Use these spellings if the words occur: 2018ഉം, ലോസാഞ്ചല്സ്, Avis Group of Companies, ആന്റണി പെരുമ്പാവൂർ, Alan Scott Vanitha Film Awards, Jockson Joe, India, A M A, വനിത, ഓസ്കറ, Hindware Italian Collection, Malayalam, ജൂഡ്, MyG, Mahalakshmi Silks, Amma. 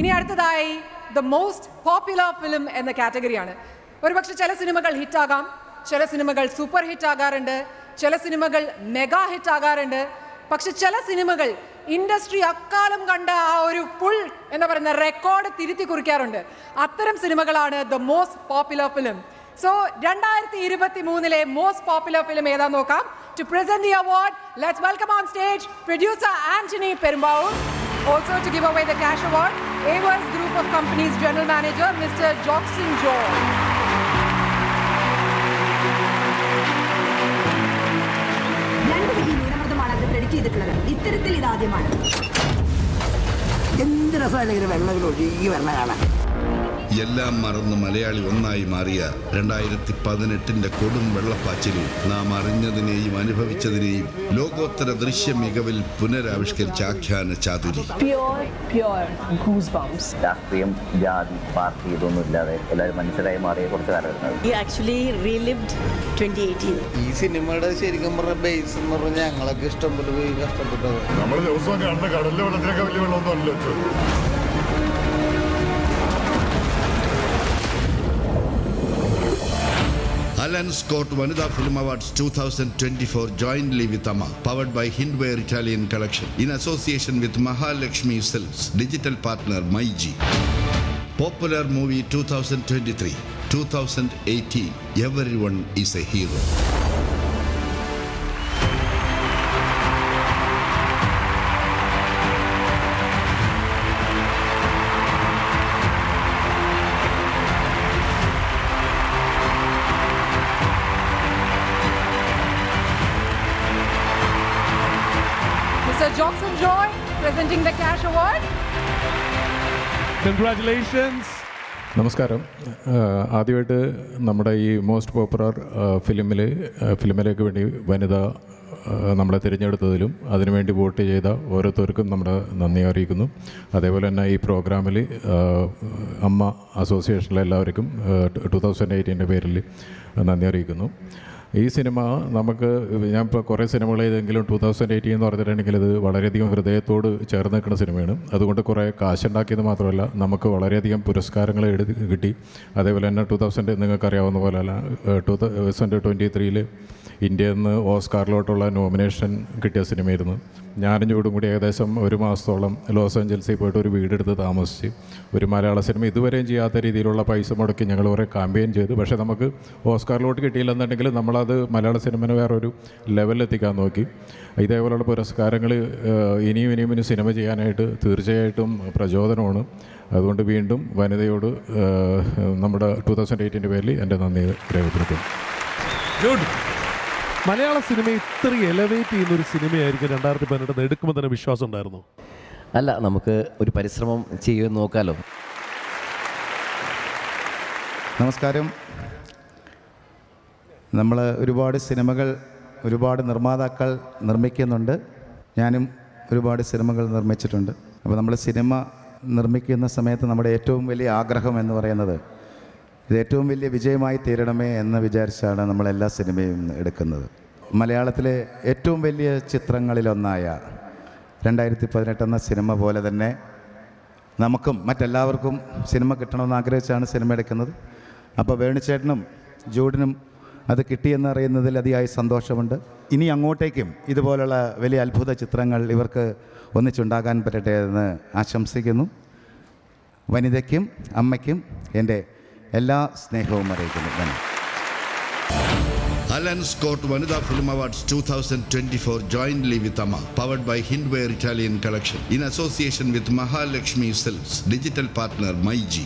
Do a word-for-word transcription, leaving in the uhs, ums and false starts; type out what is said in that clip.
ഇനി അടുത്തതായി the most popular film എന്ന കാറ്റഗറിയാണ്. ഒരുപക്ഷെ ചില സിനിമകൾ ഹിറ്റാകാം, ചില സിനിമകൾ സൂപ്പർ ഹിറ്റ് ആകാറുണ്ട്, ചില സിനിമകൾ മെഗാ ഹിറ്റ് ആകാറുണ്ട്. പക്ഷെ ചില സിനിമകൾ ഇൻഡസ്ട്രി അക്കാലം കണ്ട ആ ഒരു പുൾ എന്ന് പറയുന്ന റെക്കോർഡ് തിരുത്തി കുറിക്കാറുണ്ട്. അത്തരം സിനിമകളാണ് the most popular film. So രണ്ടായിരത്തി ഇരുപത്തി മൂന്നിലെ മോസ്റ്റ് പോപ്പുലർ ഫിലിം ഏതാന്ന് നോക്കാം. To present the award let's welcome on stage producer ആന്റണി പെരുമ്പാവൂർ. Also to give away the cash award, Avis Group of Companies General Manager Mister Jockson Joe. ഇത്തരത്തിൽ ഇതാദ്യമാണ്. എന്ത് രസമായില്ലെങ്കിൽ വെള്ളങ്ങൾ ഒഴുകി വെള്ളം കാണാൻ. എല്ലാം മറന്ന് മലയാളി ഒന്നായി മാറിയ രണ്ടായിരത്തി പതിനെട്ടിന്റെ കൊടും വെള്ളപ്പാച്ചിലിൽ നാം അറിഞ്ഞതിനെയും അനുഭവിച്ചതിനെയും ലോകോത്തര ദൃശ്യ മികവിൽ പുനരാവിഷ്കരിച്ച ആഖ്യാന ചാതുരി. രാഷ്ട്രീയം, ജാതി, പാർട്ടി ഇതൊന്നും ഇല്ലാതെ എല്ലാവരും മനുഷ്യരായി മാറിയ കുറച്ച് കാലഘട്ടം. ഈ സിനിമയുടെ ശരിക്കും പറഞ്ഞ ബേസ് എന്ന് പറഞ്ഞാൽ ഞങ്ങളൊക്കെ ഇഷ്ടം പോലെ പോയി കഷ്ടപ്പെട്ടത്. നമ്മുടെ ദിവസം കാണുന്ന കടലിലെ വെള്ളത്തിനൊക്കെ വലിയ വെള്ളമൊന്നും അല്ലല്ലോ. Alan Scott Vanitha Film Awards two thousand twenty-four jointly with A M A, powered by Hindware Italian Collection, in association with Mahalakshmi Silks, digital partner MyG. Popular movie two thousand twenty-three, two thousand eighteen, Everyone is a Hero. Mister Jockson Joy presenting the cash award. Congratulations. നമസ്കാരം. ആദ്യമായിട്ട് നമ്മുടെ ഈ most popular ഫിലിമിലെ ഫിലിമിലേക്ക് വേണ്ടി വനിത നമ്മളെ തിരഞ്ഞെടുത്തതിലും അതിനുവേണ്ടി vote ചെയ്ത ഓരോരുത്തർക്കും നമ്മുടെ നന്ദി അറിയിക്കുന്നു. അതേപോലെ തന്നെ ഈ പ്രോഗ്രാമിൽ അമ്മ അസോസിയേഷനിലെ എല്ലാവർക്കും ടു തൗസൻഡ് എയ്റ്റീൻ്റെ പേരിൽ നന്ദി അറിയിക്കുന്നു. ഈ സിനിമ നമുക്ക് ഞാനിപ്പോൾ കുറേ സിനിമകൾ ഏതെങ്കിലും ടു തൗസൻഡ് എയ്റ്റീൻ എന്ന് പറഞ്ഞിട്ടുണ്ടെങ്കിൽ ഇത് വളരെയധികം ഹൃദയത്തോട് ചേർന്ന് നിൽക്കുന്ന സിനിമയാണ്. അതുകൊണ്ട് കുറേ കാശുണ്ടാക്കിയത് മാത്രമല്ല നമുക്ക് വളരെയധികം പുരസ്കാരങ്ങൾ എടുത്ത് കിട്ടി. അതേപോലെ തന്നെ ടു തൗസൻഡ് നിങ്ങൾക്കറിയാവുന്ന പോലെ അല്ല ടു തൗസൻഡ് ട്വൻറ്റി ത്രീയിൽ ഇന്ത്യയിൽ നിന്ന് ഓസ്കാറിലോട്ടുള്ള നോമിനേഷൻ കിട്ടിയ സിനിമയായിരുന്നു. ഞാനും ചൂടും കൂടി ഏകദേശം ഒരു മാസത്തോളം ലോസ് ഏഞ്ചൽസിൽ പോയിട്ട് ഒരു വീടെടുത്ത് താമസിച്ച് ഒരു മലയാള സിനിമ ഇതുവരെയും ചെയ്യാത്ത രീതിയിലുള്ള പൈസ മുടക്കി ഞങ്ങൾ കുറേ ക്യാമ്പയിൻ ചെയ്തു. പക്ഷേ നമുക്ക് ഓസ്കാറിലോട്ട് കിട്ടിയില്ലെന്നുണ്ടെങ്കിൽ നമ്മളത് മലയാള സിനിമയെ വേറൊരു ലെവലിലെത്തിക്കാൻ നോക്കി. ഇതേപോലെയുള്ള പുരസ്കാരങ്ങൾ ഇനിയും ഇനിയും ഇനി സിനിമ ചെയ്യാനായിട്ട് തീർച്ചയായിട്ടും പ്രചോദനമാണ്. അതുകൊണ്ട് വീണ്ടും വനിതയോട് നമ്മുടെ ടു തൗസൻഡ് എയ്റ്റിൻ്റെ പേരിൽ എൻ്റെ നന്ദി രേഖപ്പെടുത്തുന്നു. മലയാള സിനിമ ഇത്ര എലവേറ്റ് ചെയ്യുന്ന ഒരു സിനിമയായിരിക്കും രണ്ടായിരത്തി പതിനെട്ട് എടുക്കുമ്പോൾ തന്നെ വിശ്വാസം ഉണ്ടായിരുന്നു? അല്ല, നമുക്ക് ഒരു പരിശ്രമം ചെയ്യുമെന്ന് നോക്കാമല്ലോ. നമസ്കാരം. നമ്മൾ ഒരുപാട് സിനിമകൾ ഒരുപാട് നിർമ്മാതാക്കൾ നിർമ്മിക്കുന്നുണ്ട്. ഞാനും ഒരുപാട് സിനിമകൾ നിർമ്മിച്ചിട്ടുണ്ട്. അപ്പോൾ നമ്മൾ സിനിമ നിർമ്മിക്കുന്ന സമയത്ത് നമ്മുടെ ഏറ്റവും വലിയ ആഗ്രഹം എന്ന് പറയുന്നത് ഇത് ഏറ്റവും വലിയ വിജയമായി തീരണമേ എന്ന് വിചാരിച്ചാണ് നമ്മളെല്ലാ സിനിമയും എടുക്കുന്നത്. മലയാളത്തിലെ ഏറ്റവും വലിയ ചിത്രങ്ങളിലൊന്നായ രണ്ടായിരത്തി പതിനെട്ടെന്ന സിനിമ പോലെ തന്നെ നമുക്കും മറ്റെല്ലാവർക്കും സിനിമ കിട്ടണമെന്ന് ആഗ്രഹിച്ചാണ് സിനിമ എടുക്കുന്നത്. അപ്പോൾ വേണുചേട്ടനും ജൂഡിനും അത് കിട്ടിയെന്നറിയുന്നതിൽ അതിയായ സന്തോഷമുണ്ട്. ഇനി അങ്ങോട്ടേക്കും ഇതുപോലുള്ള വലിയ അത്ഭുത ചിത്രങ്ങൾ ഇവർക്ക് ഒന്നിച്ചുണ്ടാകാൻ പറ്റട്ടെ എന്ന് ആശംസിക്കുന്നു. വനിതയ്ക്കും അമ്മയ്ക്കും എൻ്റെ എല്ലാ സ്നേഹവും അറിയിക്കുന്നു. Alan Scott Vanitha Film Awards two thousand twenty-four jointly with A M A, powered by Hindware Italian Collection, in association with Mahalakshmi Silks, digital partner MyG.